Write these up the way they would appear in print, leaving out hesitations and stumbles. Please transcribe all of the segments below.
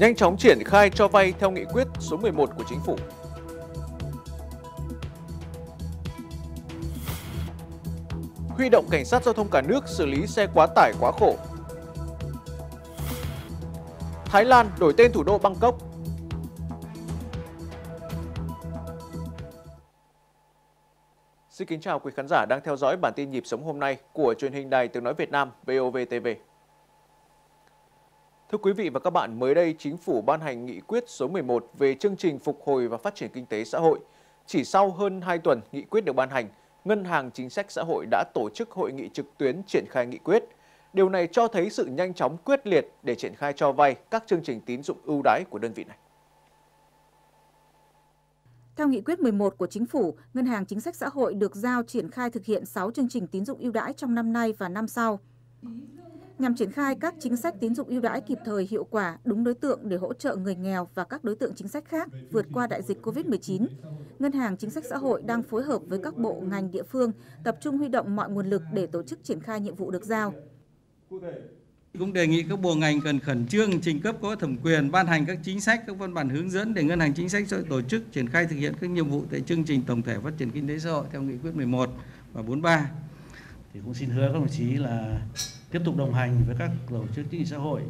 nhanh chóng triển khai cho vay theo nghị quyết số 11 của chính phủ. Huy động cảnh sát giao thông cả nước xử lý xe quá tải quá khổ. Thái Lan đổi tên thủ đô Bangkok. Xin kính chào quý khán giả đang theo dõi bản tin Nhịp sống hôm nay của truyền hình Đài Tiếng nói Việt Nam VOV TV. Thưa quý vị và các bạn, mới đây chính phủ ban hành nghị quyết số 11 về chương trình phục hồi và phát triển kinh tế xã hội. Chỉ sau hơn 2 tuần nghị quyết được ban hành, Ngân hàng Chính sách Xã hội đã tổ chức hội nghị trực tuyến triển khai nghị quyết. Điều này cho thấy sự nhanh chóng quyết liệt để triển khai cho vay các chương trình tín dụng ưu đãi của đơn vị này. Theo nghị quyết 11 của Chính phủ, Ngân hàng Chính sách Xã hội được giao triển khai thực hiện 6 chương trình tín dụng ưu đãi trong năm nay và năm sau. Nhằm triển khai các chính sách tín dụng ưu đãi kịp thời, hiệu quả, đúng đối tượng để hỗ trợ người nghèo và các đối tượng chính sách khác vượt qua đại dịch COVID-19, Ngân hàng Chính sách Xã hội đang phối hợp với các bộ ngành địa phương tập trung huy động mọi nguồn lực để tổ chức triển khai nhiệm vụ được giao. Cũng đề nghị các bộ ngành cần khẩn trương trình cấp có thẩm quyền ban hành các chính sách, các văn bản hướng dẫn để Ngân hàng Chính sách Xã hội tổ chức triển khai thực hiện các nhiệm vụ tại chương trình tổng thể phát triển kinh tế xã hội theo nghị quyết 11 và 43. Thì cũng xin hứa các đồng chí là tiếp tục đồng hành với các tổ chức chính trị xã hội,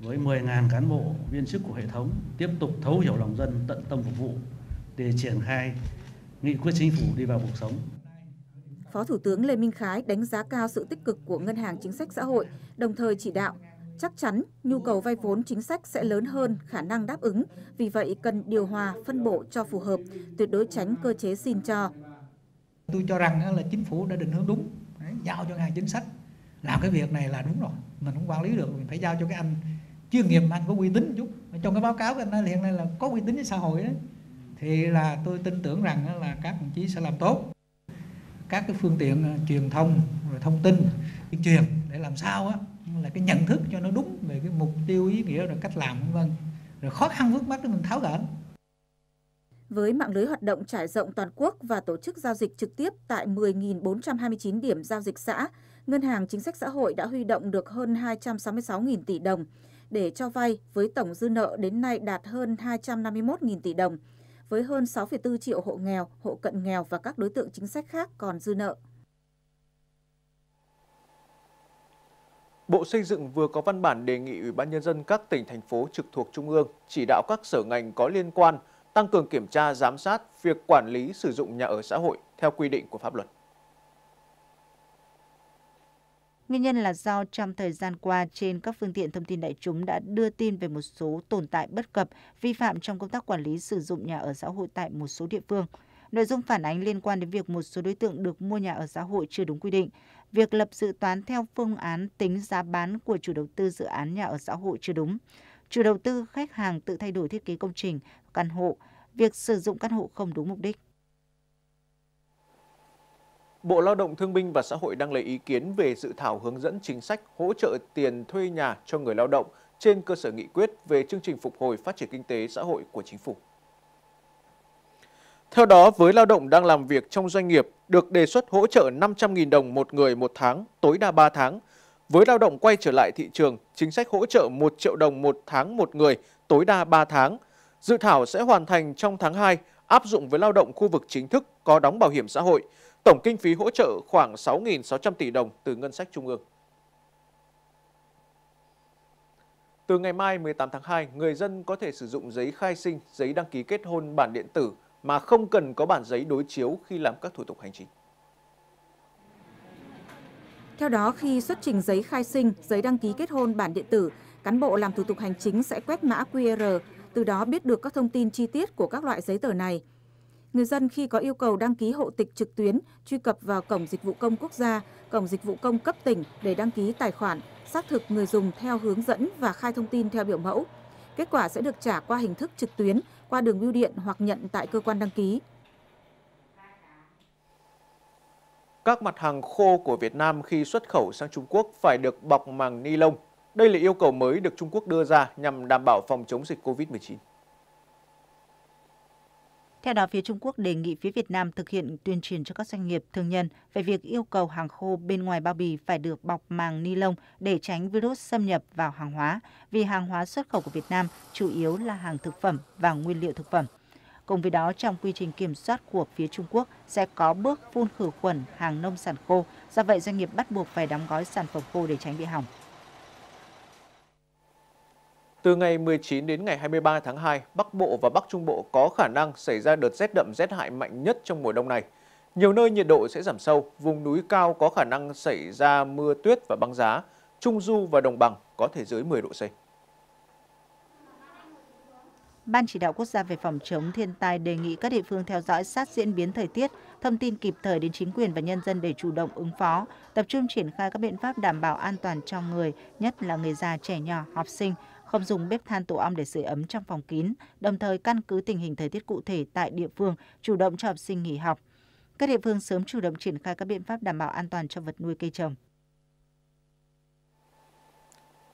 với 10.000 cán bộ viên chức của hệ thống, tiếp tục thấu hiểu lòng dân, tận tâm phục vụ để triển khai nghị quyết chính phủ đi vào cuộc sống. Phó Thủ tướng Lê Minh Khái đánh giá cao sự tích cực của Ngân hàng Chính sách Xã hội, đồng thời chỉ đạo chắc chắn nhu cầu vay vốn chính sách sẽ lớn hơn khả năng đáp ứng, vì vậy cần điều hòa phân bổ cho phù hợp, tuyệt đối tránh cơ chế xin cho. Tôi cho rằng là chính phủ đã định hướng đúng, giao cho Ngân hàng Chính sách làm cái việc này là đúng rồi, mình không quản lý được, mình phải giao cho cái anh chuyên nghiệp, anh có uy tín chút. Trong cái báo cáo của anh ấy hiện nay là có uy tín với xã hội đấy, thì là tôi tin tưởng rằng là các đồng chí sẽ làm tốt. Các cái phương tiện truyền thông, rồi thông tin, tuyên truyền để làm sao á là cái nhận thức cho nó đúng về cái mục tiêu, ý nghĩa, rồi cách làm, vân vân, rồi khó khăn vướng mắc để mình tháo gỡ. Với mạng lưới hoạt động trải rộng toàn quốc và tổ chức giao dịch trực tiếp tại 10.429 điểm giao dịch xã, Ngân hàng Chính sách Xã hội đã huy động được hơn 266.000 tỷ đồng để cho vay với tổng dư nợ đến nay đạt hơn 251.000 tỷ đồng, với hơn 6,4 triệu hộ nghèo, hộ cận nghèo và các đối tượng chính sách khác còn dư nợ. Bộ Xây dựng vừa có văn bản đề nghị Ủy ban Nhân dân các tỉnh, thành phố trực thuộc Trung ương chỉ đạo các sở ngành có liên quan tăng cường kiểm tra, giám sát việc quản lý sử dụng nhà ở xã hội theo quy định của pháp luật. Nguyên nhân là do trong thời gian qua, trên các phương tiện thông tin đại chúng đã đưa tin về một số tồn tại bất cập, vi phạm trong công tác quản lý sử dụng nhà ở xã hội tại một số địa phương. Nội dung phản ánh liên quan đến việc một số đối tượng được mua nhà ở xã hội chưa đúng quy định, việc lập dự toán theo phương án tính giá bán của chủ đầu tư dự án nhà ở xã hội chưa đúng, chủ đầu tư, khách hàng tự thay đổi thiết kế công trình, căn hộ, việc sử dụng căn hộ không đúng mục đích. Bộ Lao động Thương binh và Xã hội đang lấy ý kiến về dự thảo hướng dẫn chính sách hỗ trợ tiền thuê nhà cho người lao động trên cơ sở nghị quyết về chương trình phục hồi phát triển kinh tế xã hội của chính phủ. Theo đó, với lao động đang làm việc trong doanh nghiệp, được đề xuất hỗ trợ 500.000 đồng một người một tháng, tối đa 3 tháng. Với lao động quay trở lại thị trường, chính sách hỗ trợ 1 triệu đồng một tháng một người, tối đa 3 tháng. Dự thảo sẽ hoàn thành trong tháng 2, áp dụng với lao động khu vực chính thức có đóng bảo hiểm xã hội. Tổng kinh phí hỗ trợ khoảng 6.600 tỷ đồng từ ngân sách trung ương. Từ ngày mai 18 tháng 2, người dân có thể sử dụng giấy khai sinh, giấy đăng ký kết hôn bản điện tử mà không cần có bản giấy đối chiếu khi làm các thủ tục hành chính. Theo đó, khi xuất trình giấy khai sinh, giấy đăng ký kết hôn bản điện tử, cán bộ làm thủ tục hành chính sẽ quét mã QR, từ đó biết được các thông tin chi tiết của các loại giấy tờ này. Người dân khi có yêu cầu đăng ký hộ tịch trực tuyến, truy cập vào Cổng Dịch vụ Công Quốc gia, Cổng Dịch vụ Công cấp tỉnh để đăng ký tài khoản, xác thực người dùng theo hướng dẫn và khai thông tin theo biểu mẫu. Kết quả sẽ được trả qua hình thức trực tuyến, qua đường bưu điện hoặc nhận tại cơ quan đăng ký. Các mặt hàng khô của Việt Nam khi xuất khẩu sang Trung Quốc phải được bọc màng ni lông. Đây là yêu cầu mới được Trung Quốc đưa ra nhằm đảm bảo phòng chống dịch COVID-19. Theo đó, phía Trung Quốc đề nghị phía Việt Nam thực hiện tuyên truyền cho các doanh nghiệp thương nhân về việc yêu cầu hàng khô bên ngoài bao bì phải được bọc màng ni lông để tránh virus xâm nhập vào hàng hóa, vì hàng hóa xuất khẩu của Việt Nam chủ yếu là hàng thực phẩm và nguyên liệu thực phẩm. Cùng với đó, trong quy trình kiểm soát của phía Trung Quốc sẽ có bước phun khử khuẩn hàng nông sản khô, do vậy doanh nghiệp bắt buộc phải đóng gói sản phẩm khô để tránh bị hỏng. Từ ngày 19 đến ngày 23 tháng 2, Bắc Bộ và Bắc Trung Bộ có khả năng xảy ra đợt rét đậm rét hại mạnh nhất trong mùa đông này. Nhiều nơi nhiệt độ sẽ giảm sâu, vùng núi cao có khả năng xảy ra mưa tuyết và băng giá, Trung Du và Đồng Bằng có thể dưới 10 độ C. Ban Chỉ đạo Quốc gia về phòng chống thiên tai đề nghị các địa phương theo dõi sát diễn biến thời tiết, thông tin kịp thời đến chính quyền và nhân dân để chủ động ứng phó, tập trung triển khai các biện pháp đảm bảo an toàn cho người, nhất là người già, trẻ nhỏ, học sinh, không dùng bếp than tổ ong để sưởi ấm trong phòng kín, đồng thời căn cứ tình hình thời tiết cụ thể tại địa phương, chủ động cho học sinh nghỉ học. Các địa phương sớm chủ động triển khai các biện pháp đảm bảo an toàn cho vật nuôi cây trồng.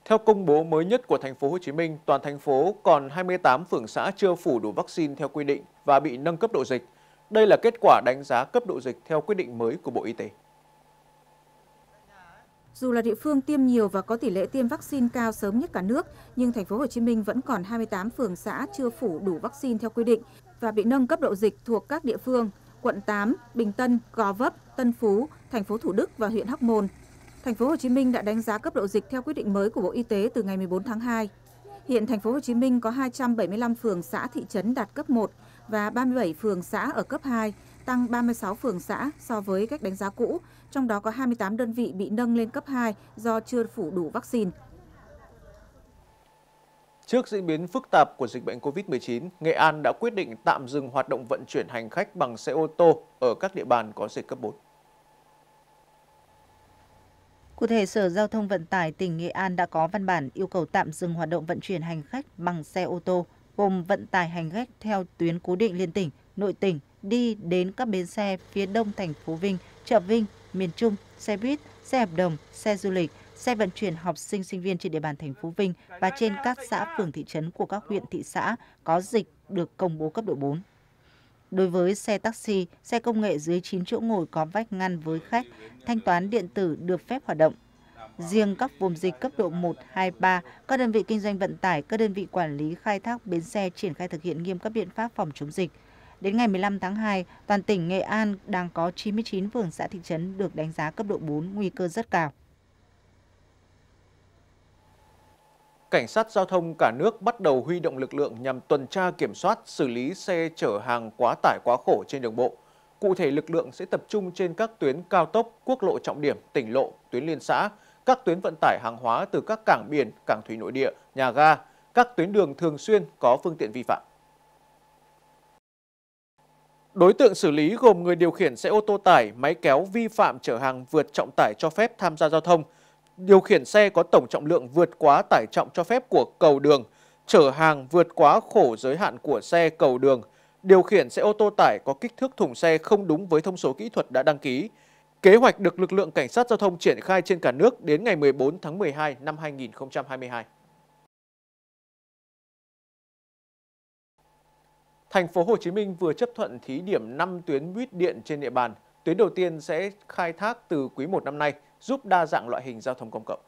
Theo công bố mới nhất của thành phố Hồ Chí Minh, toàn thành phố còn 28 phường xã chưa phủ đủ vaccine theo quy định và bị nâng cấp độ dịch. Đây là kết quả đánh giá cấp độ dịch theo quyết định mới của Bộ Y tế. Dù là địa phương tiêm nhiều và có tỷ lệ tiêm vaccine cao sớm nhất cả nước, nhưng thành phố Hồ Chí Minh vẫn còn 28 phường xã chưa phủ đủ vaccine theo quy định và bị nâng cấp độ dịch thuộc các địa phương quận 8, Bình Tân, Gò Vấp, Tân Phú, thành phố Thủ Đức và huyện Hóc Môn. Thành phố Hồ Chí Minh đã đánh giá cấp độ dịch theo quyết định mới của Bộ Y tế từ ngày 14 tháng 2. Hiện thành phố Hồ Chí Minh có 275 phường xã thị trấn đạt cấp 1 và 37 phường xã ở cấp 2, tăng 36 phường xã so với cách đánh giá cũ, trong đó có 28 đơn vị bị nâng lên cấp 2 do chưa phủ đủ vaccine. Trước diễn biến phức tạp của dịch bệnh COVID-19, Nghệ An đã quyết định tạm dừng hoạt động vận chuyển hành khách bằng xe ô tô ở các địa bàn có dịch cấp 4. Cụ thể, Sở Giao thông Vận tải tỉnh Nghệ An đã có văn bản yêu cầu tạm dừng hoạt động vận chuyển hành khách bằng xe ô tô, gồm vận tải hành khách theo tuyến cố định liên tỉnh, nội tỉnh, đi đến các bến xe phía đông thành phố Vinh, chợ Vinh, miền Trung, xe buýt, xe hợp đồng, xe du lịch, xe vận chuyển học sinh sinh viên trên địa bàn thành phố Vinh và trên các xã phường thị trấn của các huyện thị xã có dịch được công bố cấp độ 4. Đối với xe taxi, xe công nghệ dưới 9 chỗ ngồi có vách ngăn với khách, thanh toán điện tử được phép hoạt động. Riêng các vùng dịch cấp độ 1, 2, 3, các đơn vị kinh doanh vận tải, các đơn vị quản lý khai thác bến xe triển khai thực hiện nghiêm các biện pháp phòng chống dịch. Đến ngày 15 tháng 2, toàn tỉnh Nghệ An đang có 99 phường xã thị trấn được đánh giá cấp độ 4, nguy cơ rất cao. Cảnh sát giao thông cả nước bắt đầu huy động lực lượng nhằm tuần tra kiểm soát, xử lý xe chở hàng quá tải quá khổ trên đường bộ. Cụ thể, lực lượng sẽ tập trung trên các tuyến cao tốc, quốc lộ trọng điểm, tỉnh lộ, tuyến liên xã, các tuyến vận tải hàng hóa từ các cảng biển, cảng thủy nội địa, nhà ga, các tuyến đường thường xuyên có phương tiện vi phạm. Đối tượng xử lý gồm người điều khiển xe ô tô tải, máy kéo vi phạm chở hàng vượt trọng tải cho phép tham gia giao thông, điều khiển xe có tổng trọng lượng vượt quá tải trọng cho phép của cầu đường, chở hàng vượt quá khổ giới hạn của xe cầu đường, điều khiển xe ô tô tải có kích thước thùng xe không đúng với thông số kỹ thuật đã đăng ký. Kế hoạch được lực lượng cảnh sát giao thông triển khai trên cả nước đến ngày 14 tháng 12 năm 2022. Thành phố Hồ Chí Minh vừa chấp thuận thí điểm 5 tuyến buýt điện trên địa bàn. Tuyến đầu tiên sẽ khai thác từ quý 1 năm nay, giúp đa dạng loại hình giao thông công cộng.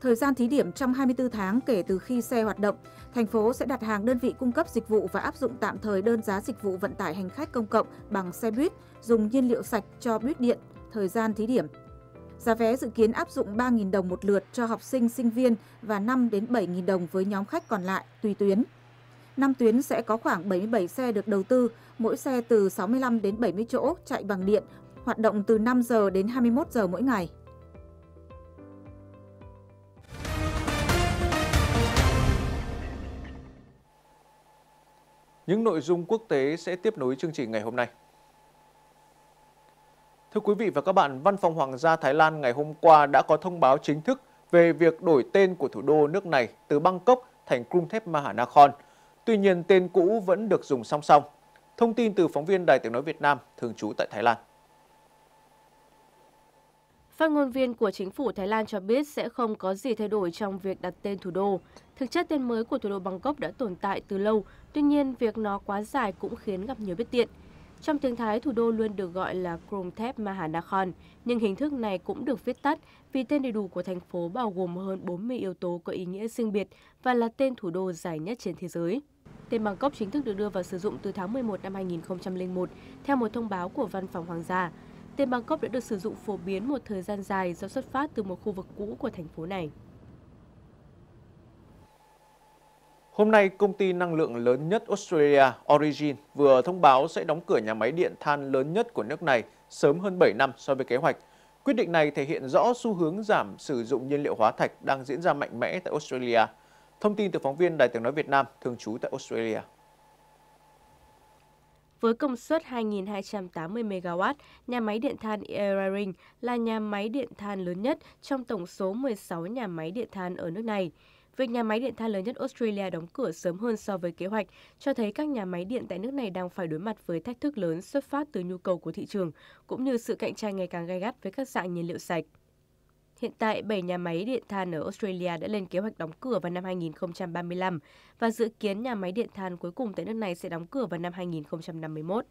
Thời gian thí điểm trong 24 tháng kể từ khi xe hoạt động, thành phố sẽ đặt hàng đơn vị cung cấp dịch vụ và áp dụng tạm thời đơn giá dịch vụ vận tải hành khách công cộng bằng xe buýt, dùng nhiên liệu sạch cho buýt điện, thời gian thí điểm. Giá vé dự kiến áp dụng 3.000 đồng một lượt cho học sinh, sinh viên và 5 đến 7.000 đồng với nhóm khách còn lại, tùy tuyến. 5 tuyến sẽ có khoảng 77 xe được đầu tư, mỗi xe từ 65 đến 70 chỗ chạy bằng điện, hoạt động từ 5 giờ đến 21 giờ mỗi ngày. Những nội dung quốc tế sẽ tiếp nối chương trình ngày hôm nay. Thưa quý vị và các bạn, Văn phòng Hoàng gia Thái Lan ngày hôm qua đã có thông báo chính thức về việc đổi tên của thủ đô nước này từ Bangkok thành Krung Thep Maha Nakhon. Tuy nhiên, tên cũ vẫn được dùng song song. Thông tin từ phóng viên Đài Tiếng nói Việt Nam thường trú tại Thái Lan. Phát ngôn viên của chính phủ Thái Lan cho biết sẽ không có gì thay đổi trong việc đặt tên thủ đô. Thực chất tên mới của thủ đô Bangkok đã tồn tại từ lâu, tuy nhiên việc nó quá dài cũng khiến gặp nhiều bất tiện. Trong tiếng Thái, thủ đô luôn được gọi là Krung Thep Maha Nakhon, nhưng hình thức này cũng được viết tắt vì tên đầy đủ của thành phố bao gồm hơn 40 yếu tố có ý nghĩa riêng biệt và là tên thủ đô dài nhất trên thế giới. Tên Bangkok chính thức được đưa vào sử dụng từ tháng 11 năm 2001, theo một thông báo của Văn phòng Hoàng gia. Tên Bangkok đã được sử dụng phổ biến một thời gian dài do xuất phát từ một khu vực cũ của thành phố này. Hôm nay, công ty năng lượng lớn nhất Australia, Origin, vừa thông báo sẽ đóng cửa nhà máy điện than lớn nhất của nước này sớm hơn 7 năm so với kế hoạch. Quyết định này thể hiện rõ xu hướng giảm sử dụng nhiên liệu hóa thạch đang diễn ra mạnh mẽ tại Australia. Thông tin từ phóng viên Đài Tiếng nói Việt Nam, thường trú tại Australia. Với công suất 2.280 MW, nhà máy điện than Eraring là nhà máy điện than lớn nhất trong tổng số 16 nhà máy điện than ở nước này. Việc nhà máy điện than lớn nhất Australia đóng cửa sớm hơn so với kế hoạch cho thấy các nhà máy điện tại nước này đang phải đối mặt với thách thức lớn xuất phát từ nhu cầu của thị trường, cũng như sự cạnh tranh ngày càng gay gắt với các dạng nhiên liệu sạch. Hiện tại, 7 nhà máy điện than ở Australia đã lên kế hoạch đóng cửa vào năm 2035 và dự kiến nhà máy điện than cuối cùng tại nước này sẽ đóng cửa vào năm 2051.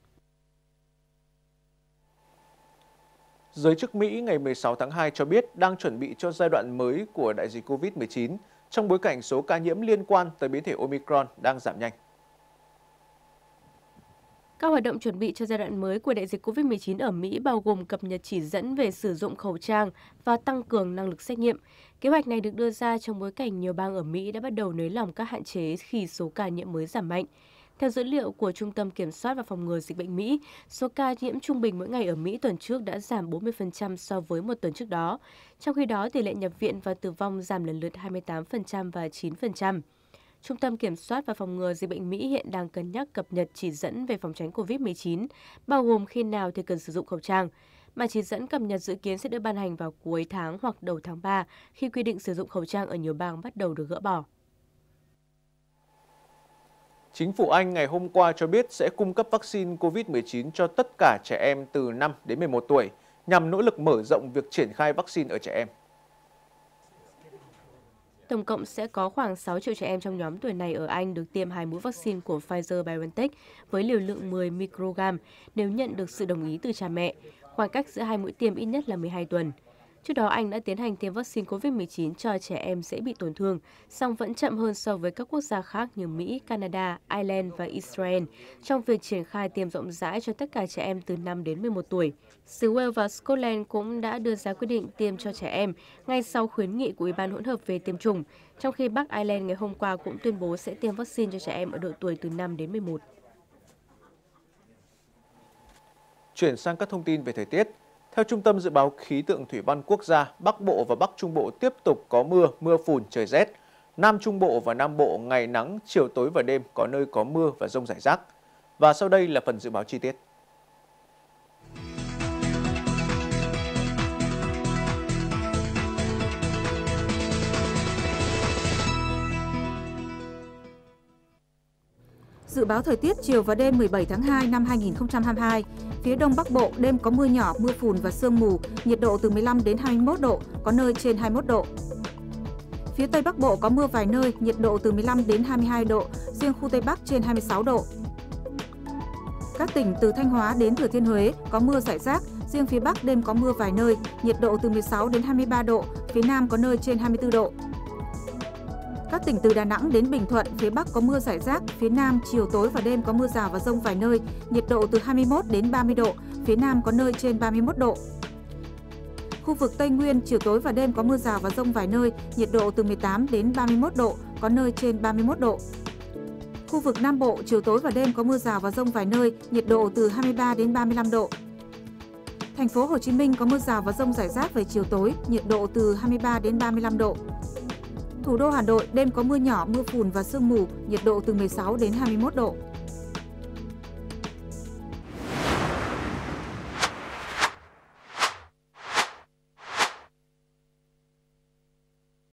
Giới chức Mỹ ngày 16 tháng 2 cho biết đang chuẩn bị cho giai đoạn mới của đại dịch COVID-19 trong bối cảnh số ca nhiễm liên quan tới biến thể Omicron đang giảm nhanh. Các hoạt động chuẩn bị cho giai đoạn mới của đại dịch COVID-19 ở Mỹ bao gồm cập nhật chỉ dẫn về sử dụng khẩu trang và tăng cường năng lực xét nghiệm. Kế hoạch này được đưa ra trong bối cảnh nhiều bang ở Mỹ đã bắt đầu nới lỏng các hạn chế khi số ca nhiễm mới giảm mạnh. Theo dữ liệu của Trung tâm Kiểm soát và Phòng ngừa Dịch bệnh Mỹ, số ca nhiễm trung bình mỗi ngày ở Mỹ tuần trước đã giảm 40% so với một tuần trước đó. Trong khi đó, tỷ lệ nhập viện và tử vong giảm lần lượt 28% và 9%. Trung tâm Kiểm soát và Phòng ngừa Dịch bệnh Mỹ hiện đang cân nhắc cập nhật chỉ dẫn về phòng tránh COVID-19, bao gồm khi nào thì cần sử dụng khẩu trang. Bản chỉ dẫn cập nhật dự kiến sẽ được ban hành vào cuối tháng hoặc đầu tháng 3, khi quy định sử dụng khẩu trang ở nhiều bang bắt đầu được gỡ bỏ. Chính phủ Anh ngày hôm qua cho biết sẽ cung cấp vaccine COVID-19 cho tất cả trẻ em từ 5 đến 11 tuổi, nhằm nỗ lực mở rộng việc triển khai vaccine ở trẻ em. Tổng cộng sẽ có khoảng 6 triệu trẻ em trong nhóm tuổi này ở Anh được tiêm 2 mũi vaccine của Pfizer-BioNTech với liều lượng 10 microgram nếu nhận được sự đồng ý từ cha mẹ. Khoảng cách giữa 2 mũi tiêm ít nhất là 12 tuần. Trước đó, Anh đã tiến hành tiêm vaccine COVID-19 cho trẻ em dễ bị tổn thương, song vẫn chậm hơn so với các quốc gia khác như Mỹ, Canada, Ireland và Israel trong việc triển khai tiêm rộng rãi cho tất cả trẻ em từ 5 đến 11 tuổi. Xứ Wales và Scotland cũng đã đưa ra quyết định tiêm cho trẻ em ngay sau khuyến nghị của Ủy ban hỗn hợp về tiêm chủng, trong khi Bắc Ireland ngày hôm qua cũng tuyên bố sẽ tiêm vaccine cho trẻ em ở độ tuổi từ 5 đến 11. Chuyển sang các thông tin về thời tiết. Theo Trung tâm Dự báo Khí tượng Thủy văn Quốc gia, Bắc Bộ và Bắc Trung Bộ tiếp tục có mưa phùn, trời rét. Nam Trung Bộ và Nam Bộ ngày nắng, chiều tối và đêm có nơi có mưa và dông rải rác. Và sau đây là phần dự báo chi tiết. Dự báo thời tiết chiều và đêm 17 tháng 2 năm 2022, phía Đông Bắc Bộ đêm có mưa nhỏ, mưa phùn và sương mù, nhiệt độ từ 15 đến 21 độ, có nơi trên 21 độ. Phía Tây Bắc Bộ có mưa vài nơi, nhiệt độ từ 15 đến 22 độ, riêng khu Tây Bắc trên 26 độ. Các tỉnh từ Thanh Hóa đến Thừa Thiên Huế có mưa rải rác, riêng phía Bắc đêm có mưa vài nơi, nhiệt độ từ 16 đến 23 độ, phía Nam có nơi trên 24 độ. Các tỉnh từ Đà Nẵng đến Bình Thuận, phía Bắc có mưa rải rác, phía Nam chiều tối và đêm có mưa rào và dông vài nơi, nhiệt độ từ 21 đến 30 độ, phía Nam có nơi trên 31 độ. Khu vực Tây Nguyên, chiều tối và đêm có mưa rào và dông vài nơi, nhiệt độ từ 18 đến 31 độ, có nơi trên 31 độ. Khu vực Nam Bộ, chiều tối và đêm có mưa rào và dông vài nơi, nhiệt độ từ 23 đến 35 độ. Thành phố Hồ Chí Minh có mưa rào và dông rải rác về chiều tối, nhiệt độ từ 23 đến 35 độ. Thủ đô Hà Nội đêm có mưa nhỏ, mưa phùn và sương mù, nhiệt độ từ 16 đến 21 độ.